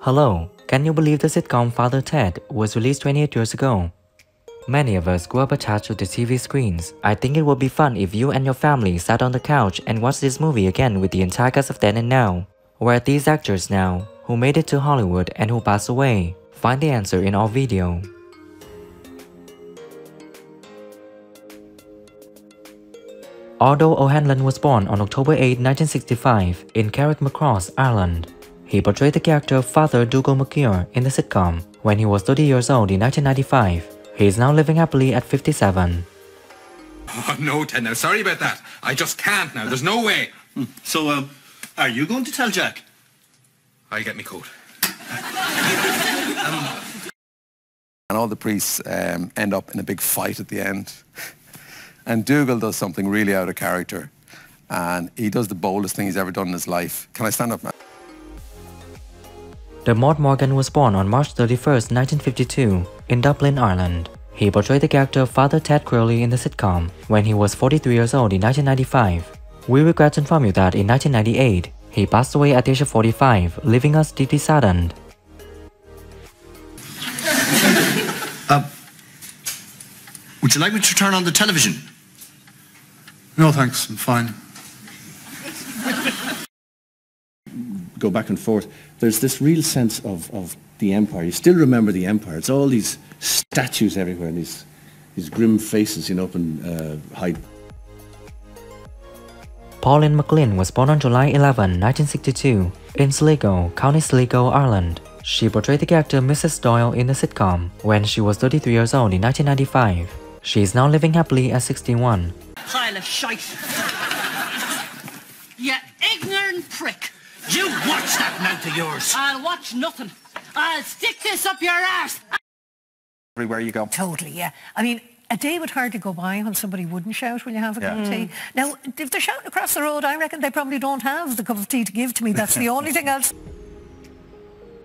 Hello, can you believe the sitcom Father Ted was released 28 years ago? Many of us grew up attached to the TV screens. I think it would be fun if you and your family sat on the couch and watched this movie again with the entire cast of Then and Now. Where are these actors now, who made it to Hollywood and who passed away? Find the answer in our video. Ardal O'Hanlon was born on October 8, 1965 in Carrickmacross, Ireland. He portrayed the character of Father Dougal McGuire in the sitcom when he was 30 years old in 1995. He is now living happily at 57. Oh no, Ted, now sorry about that. I just can't now, there's no way. So, are you going to tell Jack? I'll get me coat. And all the priests end up in a big fight at the end. And Dougal does something really out of character. And he does the boldest thing he's ever done in his life. Can I stand up, man? Dermot Morgan was born on March 31st, 1952, in Dublin, Ireland. He portrayed the character of Father Ted Crowley in the sitcom when he was 43 years old in 1995. We regret to inform you that in 1998, he passed away at the age of 45, leaving us deeply saddened. Would you like me to turn on the television? No thanks, I'm fine. Go back and forth. There's this real sense of the Empire. You still remember the Empire. It's all these statues everywhere and these grim faces in open hide. Pauline McLynn was born on July 11, 1962 in Sligo, County Sligo, Ireland. She portrayed the character Mrs. Doyle in the sitcom when she was 33 years old in 1995. She is now living happily at 61. Pile of shite. You ignorant prick. You watch that mouth of yours. I'll watch nothing. I'll stick this up your arse. Everywhere you go. Totally, yeah. I mean, a day would hardly go by when somebody wouldn't shout when you have a cup of tea. Now, if they're shouting across the road, I reckon they probably don't have the cup of tea to give to me. That's the only thing else.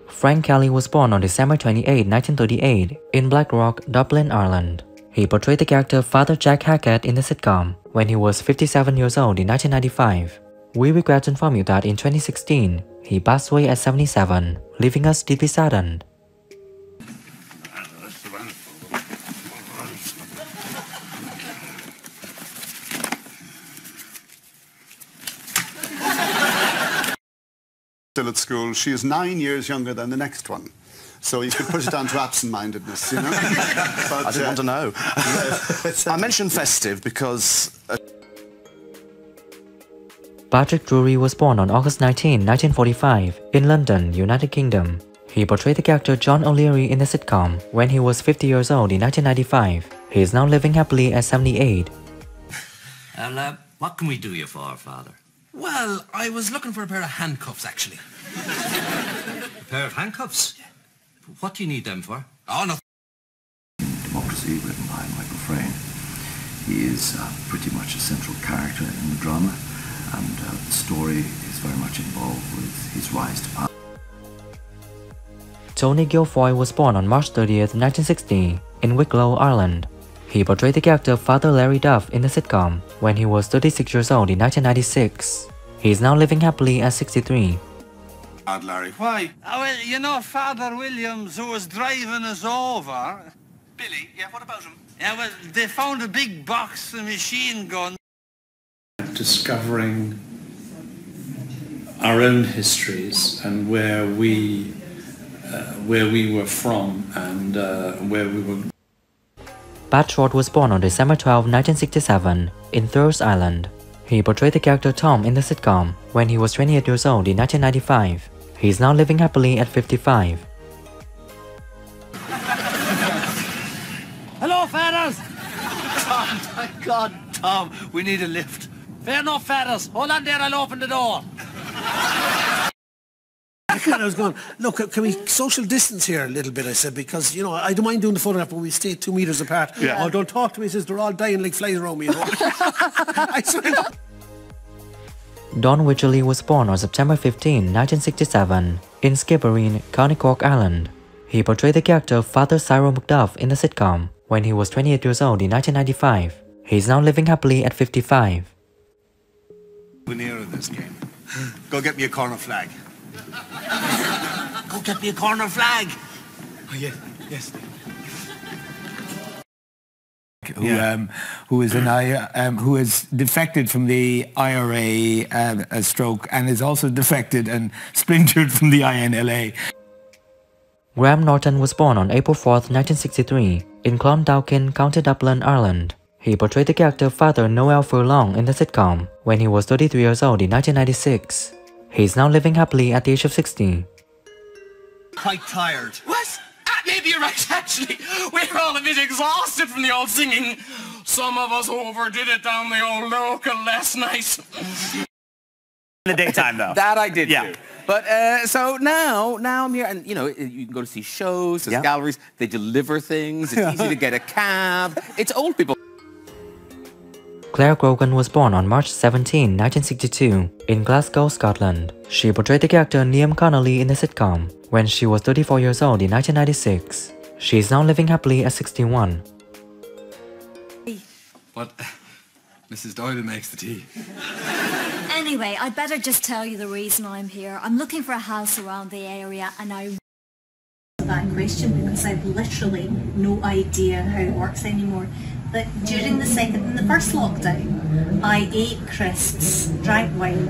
Frank Kelly was born on December 28, 1938 in Blackrock, Dublin, Ireland. He portrayed the character of Father Jack Hackett in the sitcom when he was 57 years old in 1995. We regret to inform you that in 2016, he passed away at 77, leaving us deeply saddened. Still at school, she is 9 years younger than the next one. So you could put it down to absent-mindedness, you know? But, I didn't want to know. I mentioned festive because... Patrick Drury was born on August 19, 1945, in London, United Kingdom. He portrayed the character John O'Leary in the sitcom when he was 50 years old in 1995. He is now living happily at 78. Well, what can we do you for, Father? Well, I was looking for a pair of handcuffs, actually. A pair of handcuffs? What do you need them for? Oh, no. Democracy, written by Michael Frayn. He is pretty much a central character in the drama. And the story is very much involved with his rise to power. Tony Guilfoy was born on March 30th, 1960 in Wicklow, Ireland. He portrayed the character of Father Larry Duff in the sitcom when he was 36 years old in 1996. He is now living happily at 63. God, Larry, why? Oh, well, you know, Father Williams, who was driving us over... Billy, yeah, what about him? Yeah, well, they found a big box of machine guns. Discovering our own histories and where we were from and where we were. Pat Short was born on December 12, 1967 in Thurles, Ireland. He portrayed the character Tom in the sitcom when he was 28 years old in 1995. He is now living happily at 55. Hello, fellas! Tom, my God, Tom, we need a lift. Fair enough, fellas. Hold on there, I'll open the door. I was going, look, can we social distance here a little bit, I said, because, you know, I don't mind doing the photograph, but we stay 2 meters apart. Yeah. Oh, don't talk to me, he says, they're all dying like flies around me. You know? I swear. Don Wycherley was born on September 15, 1967, in Skibbereen, County Cork, Ireland. He portrayed the character of Father Cyril MacDuff in the sitcom when he was 28 years old in 1995. He is now living happily at 55. Nearer this game. Go get me a corner flag. Go Don't get me a corner flag. Oh, yeah, yes. Who is defected from the IRA stroke and is also defected and splintered from the INLA. Graham Norton was born on April 4, 1963, in Clondalkin, County Dublin, Ireland. He portrayed the character Father Noel Furlong in the sitcom when he was 33 years old in 1996. He is now living happily at the age of 60. Quite tired. What? Maybe you're right, actually. We're all a bit exhausted from the old singing. Some of us overdid it down the old local last night. In the daytime, though. That I did, yeah. Too. But, so now I'm here, and, you know, you can go to see shows, there's galleries, they deliver things, it's easy to get a cab. It's old people. Claire Grogan was born on March 17, 1962, in Glasgow, Scotland. She portrayed the character Liam Connolly in the sitcom when she was 34 years old in 1996. She is now living happily at 61. What? Mrs. Doyle makes the tea. Anyway, I'd better just tell you the reason I'm here. I'm looking for a house around the area and I... ...that question because I've literally no idea how it works anymore. That during the second and the first lockdown, I ate crisps, drank wine.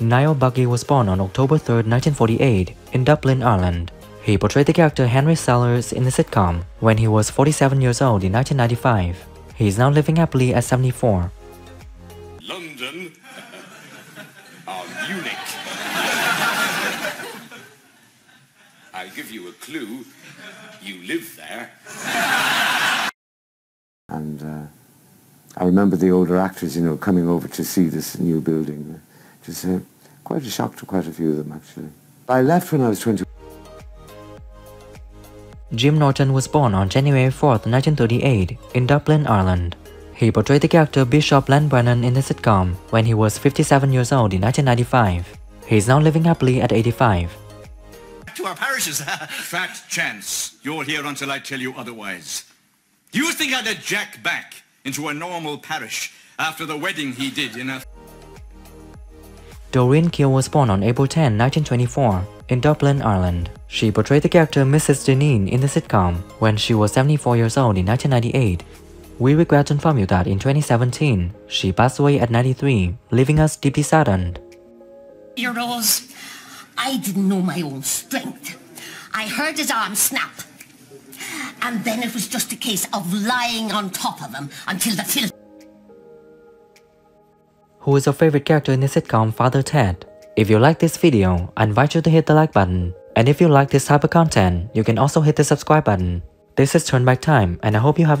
Niall Buggy was born on October 3, 1948, in Dublin, Ireland. He portrayed the character Henry Sellers in the sitcom when he was 47 years old in 1995. He is now living happily at 74. London or Munich? I'll give you a clue. You live there. And I remember the older actors, you know, coming over to see this new building. Just quite a shock to quite a few of them, actually. I left when I was 20. Jim Norton was born on January 4th, 1938, in Dublin, Ireland. He portrayed the character Bishop Llanbrennan in the sitcom when he was 57 years old in 1995. He is now living happily at 85. Back to our parishes. Fat chance. You're here until I tell you otherwise. You think I'd have Jack back into a normal parish after the wedding he did in a... Doreen Keogh was born on April 10, 1924, in Dublin, Ireland. She portrayed the character Mrs. Deneen in the sitcom when she was 74 years old in 1998. We regret to inform you that in 2017, she passed away at 93, leaving us deeply saddened. Dear Rose, I didn't know my own strength. I heard his arm snap. And then it was just a case of lying on top of him until the film. Who is your favorite character in the sitcom Father Ted? If you like this video, I invite you to hit the like button. And if you like this type of content, you can also hit the subscribe button. This is Turn Back Time and I hope you have a